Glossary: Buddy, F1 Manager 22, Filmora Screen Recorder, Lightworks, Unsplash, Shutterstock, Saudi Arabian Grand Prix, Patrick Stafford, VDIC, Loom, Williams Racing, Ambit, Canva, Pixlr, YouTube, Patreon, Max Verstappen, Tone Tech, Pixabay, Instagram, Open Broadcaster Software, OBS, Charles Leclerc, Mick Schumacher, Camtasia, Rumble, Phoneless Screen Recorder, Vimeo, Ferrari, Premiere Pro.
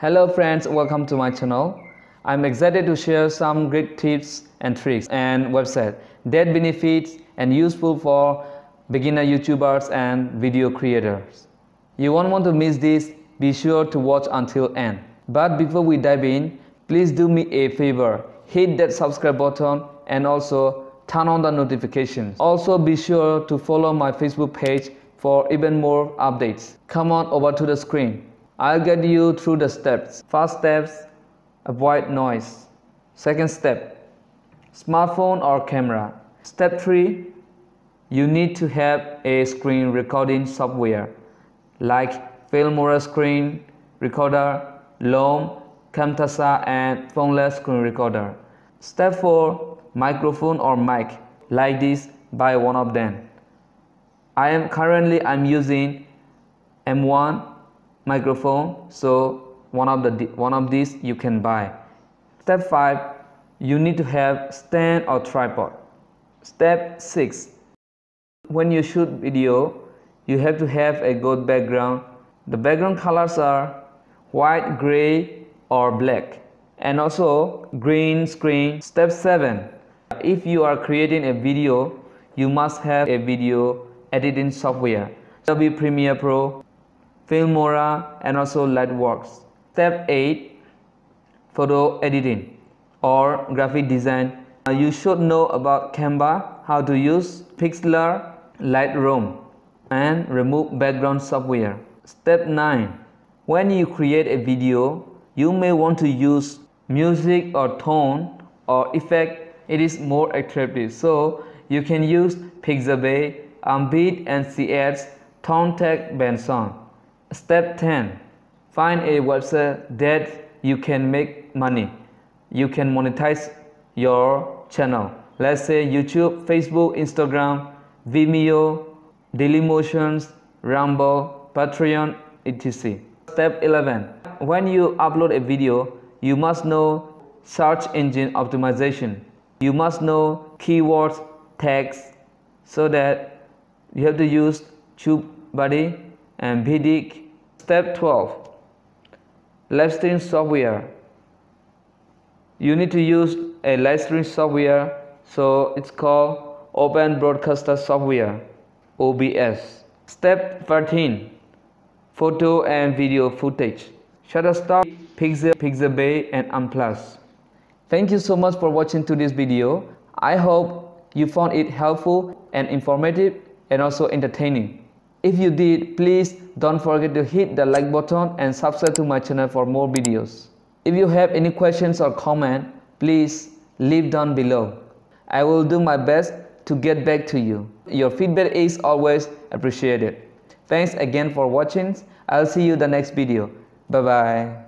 Hello friends, welcome to my channel. I'm excited to share some great tips and tricks and websites that benefits and useful for beginner YouTubers and video creators. You won't want to miss this, be sure to watch until end. But before we dive in, please do me a favor, hit that subscribe button and also turn on the notifications. Also be sure to follow my Facebook page for even more updates. Come on over to the screen. I'll guide you through the steps. First step, avoid noise. Second step, smartphone or camera. Step 3, you need to have a screen recording software like Filmora Screen Recorder, Loom, Camtasia and Phoneless Screen Recorder. Step 4, microphone or mic like this, buy one of them. I'm using M1 microphone, so one of these you can buy. Step 5, you need to have stand or tripod. Step 6, when you shoot video, you have to have a good background. The background colors are white, gray or black and also green screen. Step 7, if you are creating a video, you must have a video editing software. That will be Premiere Pro, Filmora and also Lightworks. Step 8, photo editing or graphic design. You should know about Canva, how to use Pixlr, Lightroom and remove background software. Step 9, when you create a video, you may want to use music or tone or effect. It is more attractive, so you can use Pixabay, Ambit and CX, Tone Tech, Benzon. Step 10, find a website that you can make money. You can monetize your channel. Let's say YouTube, Facebook, Instagram, Vimeo, Dailymotion, Rumble, Patreon, etc. Step 11, when you upload a video, you must know search engine optimization. You must know keywords, tags, so that you have to use Buddy and VDIC. Step 12, live stream software. You need to use a live stream software, so it's called Open Broadcaster Software, OBS. Step 13, photo and video footage. Shutterstock, Pixabay and Unsplash. Thank you so much for watching today's video. I hope you found it helpful and informative and also entertaining. If you did, please don't forget to hit the like button and subscribe to my channel for more videos. If you have any questions or comment, please leave down below. I will do my best to get back to you. Your feedback is always appreciated. Thanks again for watching. I'll see you in the next video. Bye bye.